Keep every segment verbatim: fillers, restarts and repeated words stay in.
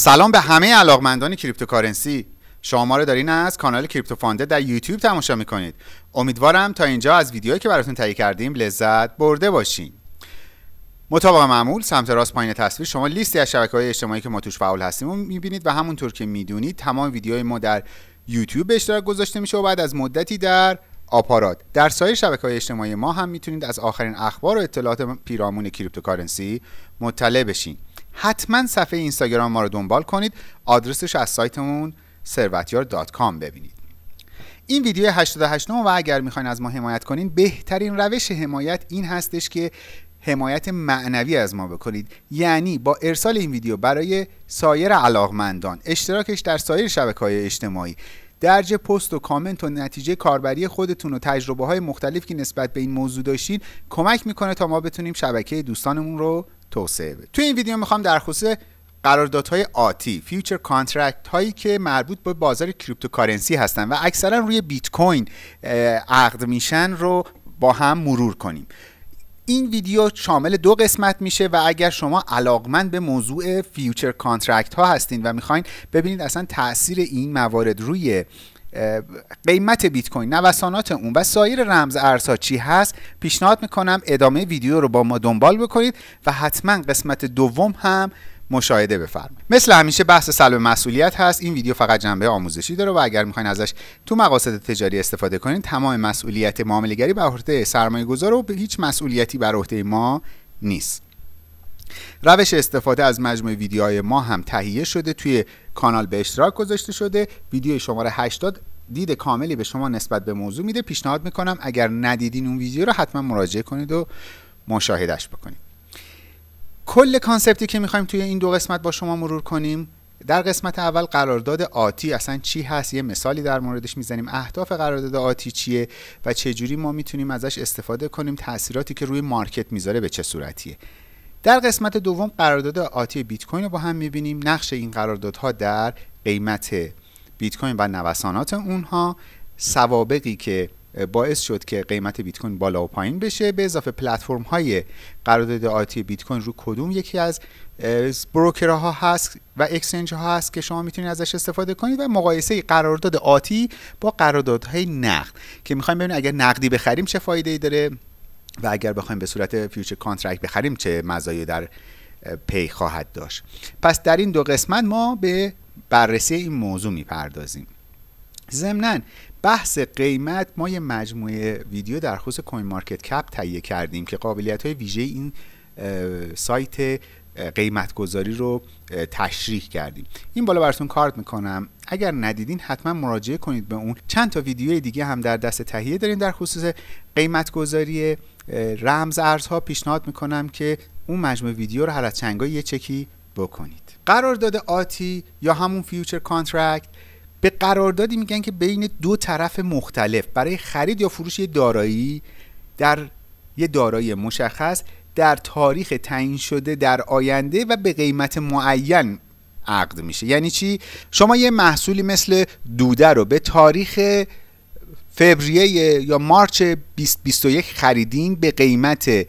سلام به همه علاقمندان کریپتوکارنسی. شما رو دارین از کانال کریپتو فاندر در یوتیوب تماشا میکنید. امیدوارم تا اینجا از ویدیویی که براتون تهیه کردیم لذت برده باشین. مطابق معمول سمت راست پایین تصویر شما لیستی از شبکه‌های اجتماعی که ما توش فعال هستیم رو میبینید و همونطور که میدونید تمام ویدیوهای ما در یوتیوب به اشتراک گذاشته میشه و بعد از مدتی در آپارات. در سایر شبکه‌های اجتماعی ما هم میتونید از آخرین اخبار و اطلاعات پیرامون کریپتوکارنسی مطلع بشین. حتما صفحه اینستاگرام ما رو دنبال کنید، آدرسش از سایتمون ثروتیار دات کام ببینید. این ویدیو هشتاد و هشت و اگر میخواین از ما حمایت کنین، بهترین روش حمایت این هستش که حمایت معنوی از ما بکنید، یعنی با ارسال این ویدیو برای سایر علاقمندان، اشتراکش در سایر شبکه‌های اجتماعی، درج پست و کامنت و نتیجه کاربری خودتون و تجربه های مختلف که نسبت به این موضوع داشتین کمک میکنه تا ما بتونیم شبکه دوستانمون رو توسعه بده. توی این ویدیو میخوام در خصوص قراردادهای آتی، فیوچر کانترکت هایی که مربوط به بازار کریپتوکارنسی هستن و اکثرا روی بیت کوین عقد میشن رو با هم مرور کنیم. این ویدیو شامل دو قسمت میشه و اگر شما علاقمند به موضوع فیوچر کانترکت ها هستین و میخواین ببینید اصلا تاثیر این موارد روی قیمت بیت کوین، نوسانات اون و سایر رمز ارزها چی هست، پیشنهاد میکنم ادامه ویدیو رو با ما دنبال بکنید و حتما قسمت دوم هم مشاهده بفرمایید. مثل همیشه بحث سلب مسئولیت هست. این ویدیو فقط جنبه آموزشی داره و اگر میخواین ازش تو مقاصد تجاری استفاده کنید، تمام مسئولیت معامله گری بر عهده سرمایه‌گذار و هیچ مسئولیتی بر عهده ما نیست. روش استفاده از مجموعه ویدیوهای ما هم تهیه شده، توی کانال به اشتراک گذاشته شده. ویدیو شماره هشتاد دید کاملی به شما نسبت به موضوع میده. پیشنهاد میکنم اگر ندیدین اون ویدیو رو حتما مراجعه کنید و مشاهدهش بکنید. کل کانسپتی که میخوایم توی این دو قسمت با شما مرور کنیم، در قسمت اول قرارداد آتی اصلا چی هست، یه مثالی در موردش میزنیم، اهداف قرارداد آتی چیه و چجوری ما میتونیم ازش استفاده کنیم، تاثیراتی که روی مارکت میذاره به چه صورتیه. در قسمت دوم قرارداد آتی بیت کوین رو با هم میبینیم، نقش این قراردادها در قیمت بیت کوین و نوسانات اونها، سوابقی که باعث شد که قیمت بیت کوین بالا و پایین بشه، به اضافه پلتفرم های قرارداد آتی بیت کوین رو کدوم یکی از بروکرها هست و اکسچنج ها هست که شما میتونید ازش استفاده کنید و مقایسه قرارداد آتی با قراردادهای نقد که میخوایم ببینیم اگر نقدی بخریم چه فایده ای داره و اگر بخوایم به صورت فیوچر کانترکت بخریم چه مزایایی در پی خواهد داشت. پس در این دو قسمت ما به بررسی این موضوع میپردازیم. ضمناً بحث قیمت، ما یه مجموعه ویدیو در خصوص کوین مارکت کپ تهیه کردیم که قابلیت‌های ویژه این سایت قیمت گذاری رو تشریح کردیم. این بالا براتون کارت میکنم، اگر ندیدین حتما مراجعه کنید به اون. چند تا ویدیو دیگه هم در دست تهیه داریم در خصوص قیمت گذاری رمز ارزها. پیشنهاد میکنم که اون مجموعه ویدیو رو هر از چنگایی یه چکی بکنید. قرارداد آتی یا همون فیوچر کانترکت به قراردادی میگن که بین دو طرف مختلف برای خرید یا فروش یه دارایی در یه دارایی مشخص در تاریخ تعیین شده در آینده و به قیمت معین عقد میشه. یعنی چی؟ شما یه محصولی مثل دوده رو به تاریخ فوریه یا مارچ بیست بیست و یک خریدین به قیمت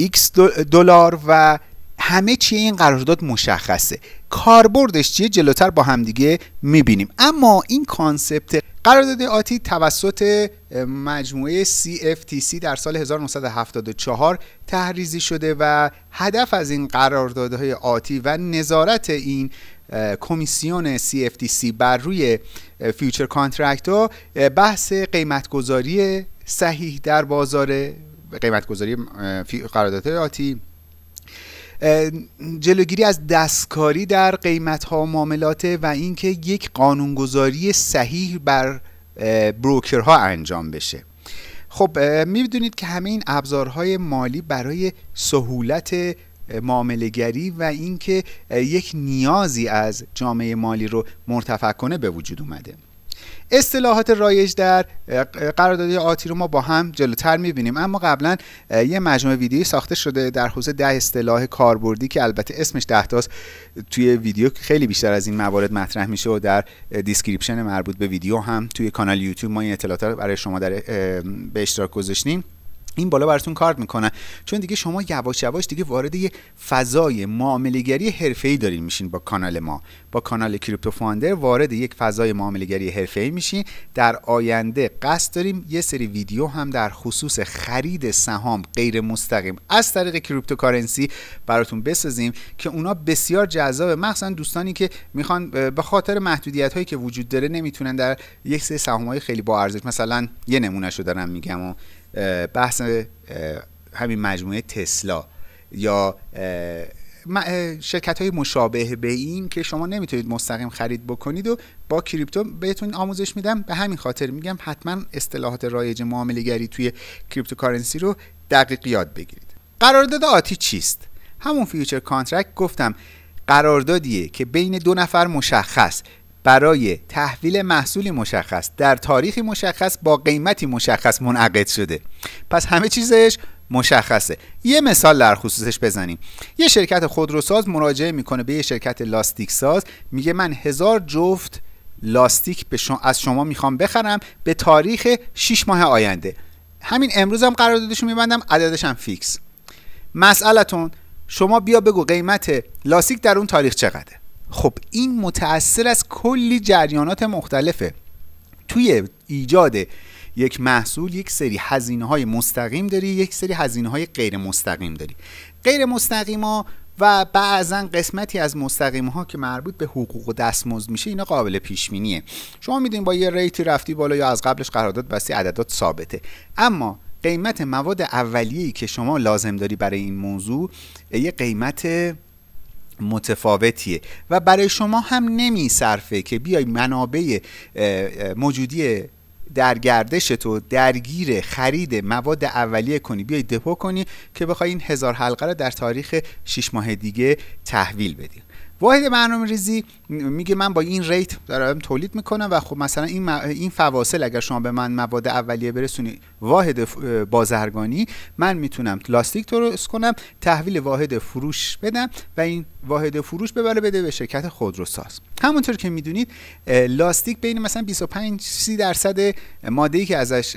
X دلار و همه چیه این قرارداد مشخصه. کاربردش چیه جلوتر با همدیگه میبینیم. اما این کانسپت قرارداد آتی توسط مجموعه سی اف تی سی در سال هزار و نهصد و هفتاد و چهار تحریزی شده و هدف از این قراردادهای آتی و نظارت این کمیسیون سی اف تی سی بر روی فیوچر کانترکت ها بحث قیمتگذاری صحیح در بازار، قیمتگذاری قراردادهای آتی، جلوگیری از دستکاری در قیمت‌ها و معاملات و اینکه یک قانونگذاری صحیح بر بروکرها انجام بشه. خب می‌دونید که همه این ابزارهای مالی برای سهولت معامله‌گری و اینکه یک نیازی از جامعه مالی رو مرتفع کنه به وجود اومده. اصطلاحات رایج در قراردادهای آتی رو ما با هم جلوتر می‌بینیم، اما قبلا یه مجموعه ویدیویی ساخته شده در خصوص ده اصطلاح کاربردی که البته اسمش ده تاست. توی ویدیو خیلی بیشتر از این موارد مطرح میشه و در دیسکریپشن مربوط به ویدیو هم توی کانال یوتیوب ما این اطلاعات رو برای شما در به اشتراک گذاشتیم. این بالا براتون کار میکنن، چون دیگه شما یواش یواش دیگه وارد یه فضای معامله‌گری حرفه‌ای دارین میشین. با کانال ما، با کانال کریپتو فاندر وارد یک فضای معامله‌گری حرفه‌ای میشین. در آینده قصد داریم یه سری ویدیو هم در خصوص خرید سهام غیر مستقیم از طریق کریپتوکارنسی براتون بسازیم که اونا بسیار جذاب، مخصوصا دوستانی که میخوان به خاطر محدودیت‌هایی که وجود داره نمیتونن در یک سری سهام‌های خیلی با ارزش، مثلا یه نمونه‌شو دارم میگم و بحث همین مجموعه تسلا یا شرکت های مشابه به این که شما نمیتونید مستقیم خرید بکنید و با کریپتو بهتون آموزش میدم. به همین خاطر میگم حتما اصطلاحات رایج معامله گری توی کریپتوکارنسی رو دقیق یاد بگیرید. قرارداد آتی چیست؟ همون فیوچر کانترکت گفتم قراردادیه که بین دو نفر مشخص برای تحویل محصولی مشخص در تاریخی مشخص با قیمتی مشخص منعقد شده. پس همه چیزش مشخصه. یه مثال در خصوصش بزنیم. یه شرکت خودروساز مراجعه میکنه به یه شرکت لاستیک ساز، میگه من هزار جفت لاستیک به شما از شما میخوام بخرم به تاریخ شش ماه آینده. همین امروز هم قراردادشو میبندم، عددش هم فیکس. مسئلتون شما بیا بگو قیمت لاستیک در اون تاریخ چقدره. خب این متأثر از کلی جریانات مختلفه. توی ایجاد یک محصول یک سری هزینه های مستقیم داری، یک سری هزینه های غیر مستقیم داری. غیر مستقیم ها و بعضا قسمتی از مستقیم ها که مربوط به حقوق و دستمزد میشه، اینا قابل پیش بینیه. شما میدونید با یه ریتی رفتی بالا یا از قبلش قرارداد بستی، عددات ثابته. اما قیمت مواد اولیه‌ای که شما لازم داری برای این موضوع یه قیمت متفاوتیه و برای شما هم نمی صرفه که بیای منابع موجودی در گردش تو درگیر خرید مواد اولیه کنی، بیای دپو کنی که بخوای این هزار حلقه رو در تاریخ شش ماه دیگه تحویل بدی. واحد برنامه ریزی میگه من با این ریت دارم تولید میکنم و خب مثلا این, این فواصل اگر شما به من مواد اولیه برسونی واحد بازرگانی، من میتونم لاستیک درست کنم، تحویل واحد فروش بدم و این واحد فروش ببره بده به شرکت خودروساز. همونطور که میدونید لاستیک بین مثلا بیست و پنج تا سی درصد ماده‌ای که ازش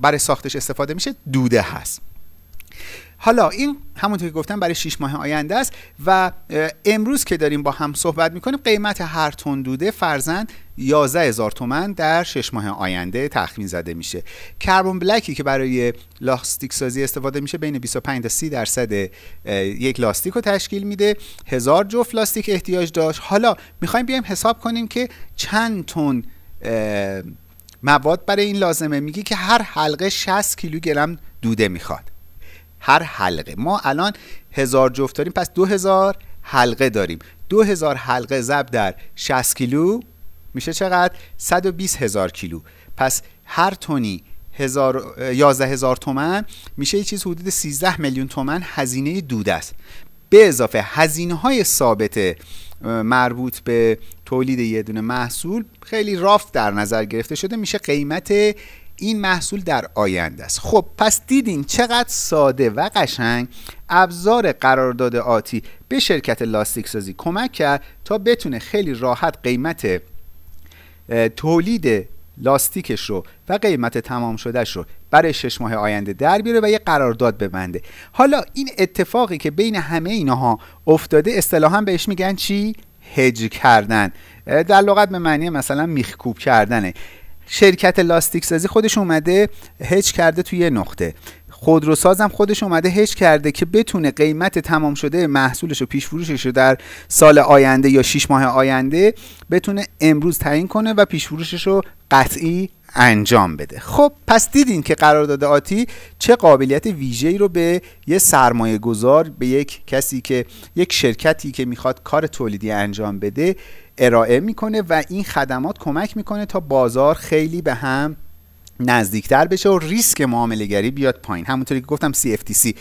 برای ساختش استفاده میشه دوده هست. حالا این همونطور که گفتم برای شش ماه آینده است و امروز که داریم با هم صحبت میکنیم قیمت هر تن دوده فرضاً یازده هزار تومان در شش ماه آینده تخمین زده میشه. کربن بلکی که برای لاستیک سازی استفاده میشه بین بیست و پنج تا سی درصد یک لاستیک رو تشکیل میده. هزار جفت لاستیک احتیاج داشت. حالا میخوایم بیایم حساب کنیم که چند تن مواد برای این لازمه. میگی که هر حلقه شصت کیلوگرم دوده میخواد. هر حلقه ما الان هزار جفت داریم، پس دو هزار حلقه داریم. دو هزار حلقه ضرب در شصت کیلو میشه چقدر؟ صد و بیست هزار کیلو. پس هر تونی هزار یازده هزار تومن میشه یه چیز حدود سیزده میلیون تومن هزینه دود است. به اضافه هزینه های ثابت مربوط به تولید یه دونه محصول خیلی رافت در نظر گرفته شده، میشه قیمت این محصول در آینده است. خب پس دیدین چقدر ساده و قشنگ ابزار قرارداد آتی به شرکت لاستیک سازی کمک کرد تا بتونه خیلی راحت قیمت تولید لاستیکش رو و قیمت تمام شدهش رو برای شش ماه آینده در بیاره و یه قرارداد ببنده. حالا این اتفاقی که بین همه اینها افتاده اصطلاحا بهش میگن چی؟ هج کردن. در لغت به معنی مثلا میخکوب کردنه. شرکت لاستیک سازی خودش اومده هج کرده توی یه نقطه، خودروساز هم خودش اومده هج کرده که بتونه قیمت تمام شده محصولش و پیش فروشش رو در سال آینده یا شش ماه آینده بتونه امروز تعیین کنه و پیش فروشش رو قطعی انجام بده. خب پس دیدین که قرارداد آتی چه قابلیت ویژه‌ای رو به یه سرمایه گذار، به یک کسی که یک شرکتی که میخواد کار تولیدی انجام بده ارائه میکنه و این خدمات کمک میکنه تا بازار خیلی به هم نزدیکتر بشه و ریسک معامله گری بیاد پایین. همونطوری که گفتم سی اف تی سی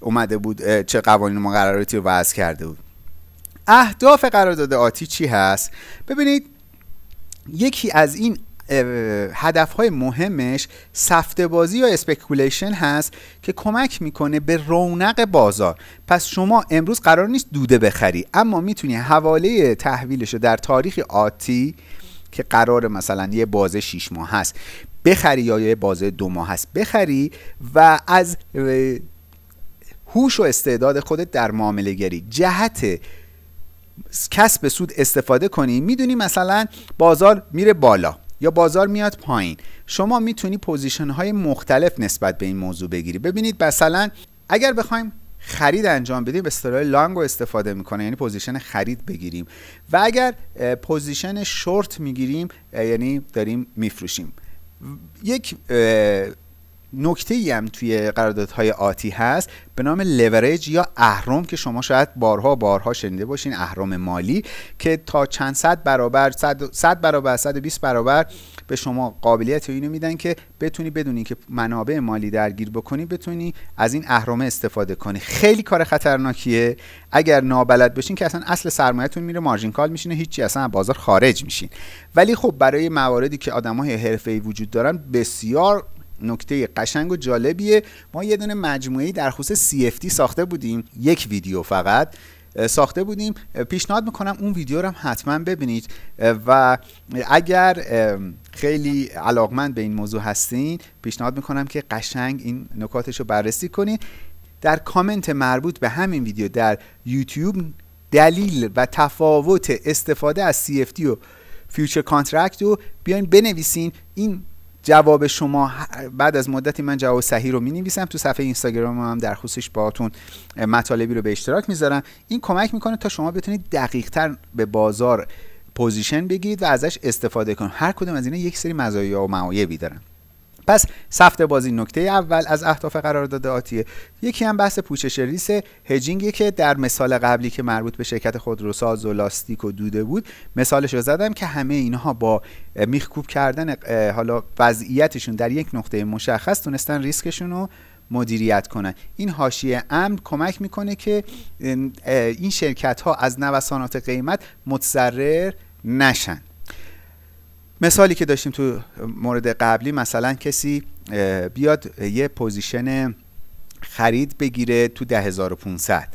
اومده بود چه قوانین مقرراتی رو وضع کرده بود. اهداف قرارداد آتی چی هست؟ ببینید یکی از این هدفهای مهمش سفته بازی یا اسپکولیشن هست که کمک میکنه به رونق بازار. پس شما امروز قرار نیست دوده بخری، اما میتونی حواله تحویلش رو در تاریخ آتی که قرار مثلا یه بازه شش ماه هست بخری یا یه بازه دو ماه هست بخری و از هوش و استعداد خودت در معامله گری جهت کسب سود استفاده کنی. میدونی مثلا بازار میره بالا یا بازار میاد پایین، شما میتونی پوزیشن های مختلف نسبت به این موضوع بگیری. ببینید مثلا اگر بخوایم خرید انجام بدیم به اصطلاح لانگ رو استفاده میکنه، یعنی پوزیشن خرید بگیریم، و اگر پوزیشن شورت میگیریم یعنی داریم میفروشیم. یک نکته ای هم توی قراردادهای آتی هست به نام لورج یا اهرم که شما شاید بارها بارها شنیده باشین، اهرم مالی که تا چند صد برابر صد برابر صد و بیست برابر به شما قابلیت اینو میدن که بتونی بدونی که منابع مالی درگیر بکنی بتونی از این اهرم استفاده کنی. خیلی کار خطرناکیه اگر نابلد بشین که اصلا اصل سرمایه‌تون میره مارژین کال میشینه، هیچی اصلا از بازار خارج میشین. ولی خب برای مواردی که آدمای حرفه‌ای وجود دارن بسیار نکته قشنگ و جالبیه. ما یه دونه مجموعه در خصوص سی اف تی ساخته بودیم، یک ویدیو فقط ساخته بودیم، پیشنهاد میکنم اون ویدیو رو هم حتما ببینید و اگر خیلی علاقمند به این موضوع هستین پیشنهاد میکنم که قشنگ این نکاتش رو بررسی کنید. در کامنت مربوط به همین ویدیو در یوتیوب دلیل و تفاوت استفاده از سی اف تی و فیوچر کانترکت رو بیاین بنویسین. این جواب شما بعد از مدتی من جواب صحیح رو می نویسم، تو صفحه اینستاگرام هم در خصوصش باهاتون مطالبی رو به اشتراک میذارم. این کمک میکنه تا شما بتونید دقیق تر به بازار پوزیشن بگیرید و ازش استفاده کنید. هر کدوم از اینا یک سری مزایا و معایبی دارن. پس سفته بازی نکته اول از اهداف قرارداد آتیه. یکی هم بحث پوشش ریس هجینگی که در مثال قبلی که مربوط به شرکت خودروساز و لاستیک و دوده بود مثالش رو زدم که همه اینها با میخکوب کردن حالا وضعیتشون در یک نقطه مشخص تونستن ریسکشون رو مدیریت کنن. این حاشیه امن کمک میکنه که این شرکت ها از نوسانات قیمت متضرر نشن. مثالی که داشتیم تو مورد قبلی مثلا کسی بیاد یه پوزیشن خرید بگیره تو ده هزار و پانصد،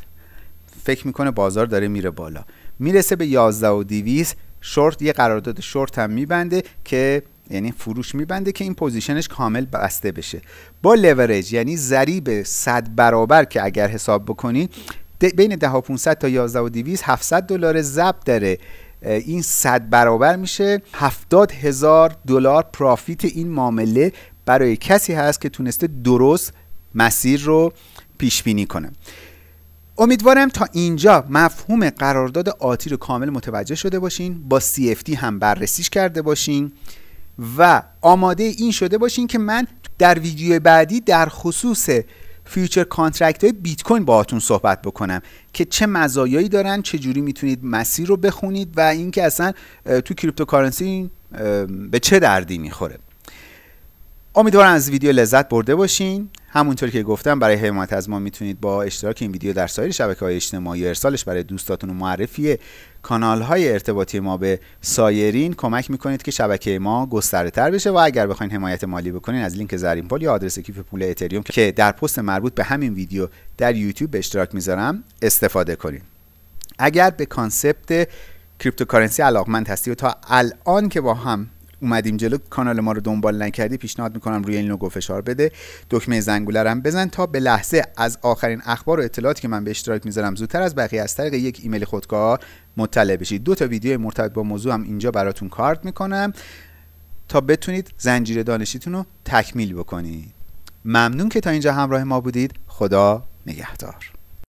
فکر میکنه بازار داره میره بالا، میرسه به یازده هزار و دویست، شورت یه قرارداد شورت هم میبنده که یعنی فروش میبنده که این پوزیشنش کامل بسته بشه. با لورج یعنی ضریب صد برابر که اگر حساب بکنی بین ده هزار و پانصد تا یازده هزار و دویست هفتصد دلار ضبط داره، این صد برابر میشه هفتاد هزار دلار پرافیت. این معامله برای کسی هست که تونسته درست مسیر رو پیش بینی کنه. امیدوارم تا اینجا مفهوم قرارداد آتی رو کامل متوجه شده باشین، با سی اف تی هم بررسیش کرده باشین و آماده این شده باشین که من در ویدیو بعدی در خصوص فیوچر کانترکت های بیت کوین باهاتون صحبت بکنم که چه مزایایی دارن، چه جوری میتونید مسیر رو بخونید و اینکه اصلا تو کریپتوکارنسی به چه دردی میخوره. امیدوارم از ویدیو لذت برده باشین. همونطور که گفتم برای حمایت از ما میتونید با اشتراک این ویدیو در سایر شبکه‌های اجتماعی و ارسالش برای دوستاتون و معرفی کانال‌های ارتباطی ما به سایرین کمک میکنید که شبکه ما گسترده‌تر بشه. و اگر بخواید حمایت مالی بکنین از لینک زرین پول یا آدرس کیف پول اتریوم که در پست مربوط به همین ویدیو در یوتیوب به اشتراک میذارم استفاده کنید. اگر به کانسپت کریپتوکارنسی علاقمند هستی و تا الان که با هم اومدیم جلو کانال ما رو دنبال نکردی پیشنهاد میکنم روی این لوگو فشار بده، دکمه زنگوله رو بزن تا به لحظه از آخرین اخبار و اطلاعاتی که من به اشتراک میذارم زودتر از بقیه از طریق یک ایمیل خودکار مطلع بشید. دو تا ویدیو مرتبط با موضوع هم اینجا براتون کارت میکنم تا بتونید زنجیره دانشیتون رو تکمیل بکنید. ممنون که تا اینجا همراه ما بودید. خدا نگهدار.